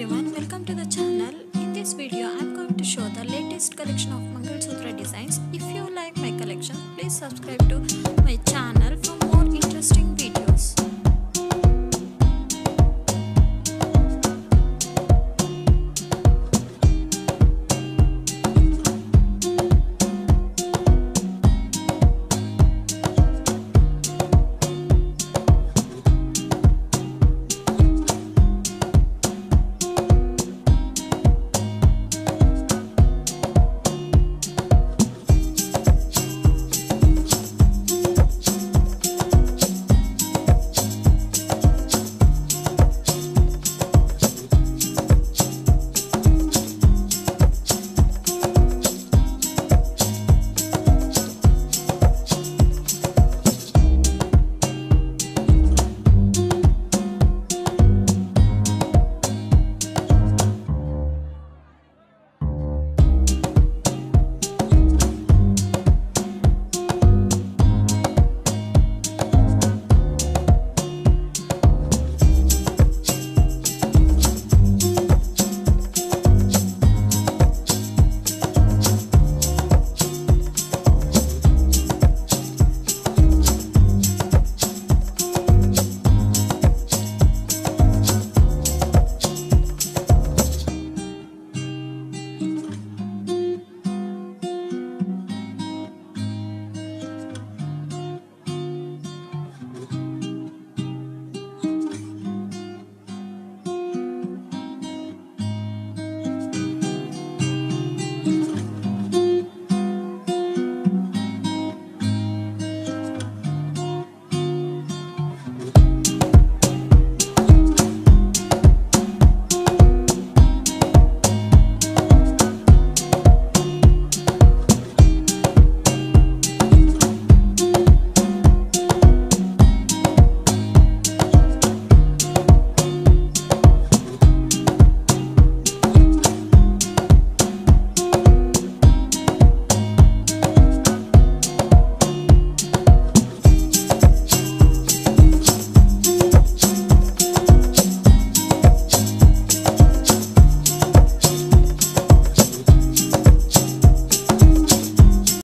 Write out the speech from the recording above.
everyone, welcome to the channel. In this video I am going to show the latest collection of Mangal Sutra designs. If you like my collection, please subscribe to my channel for more interesting videos.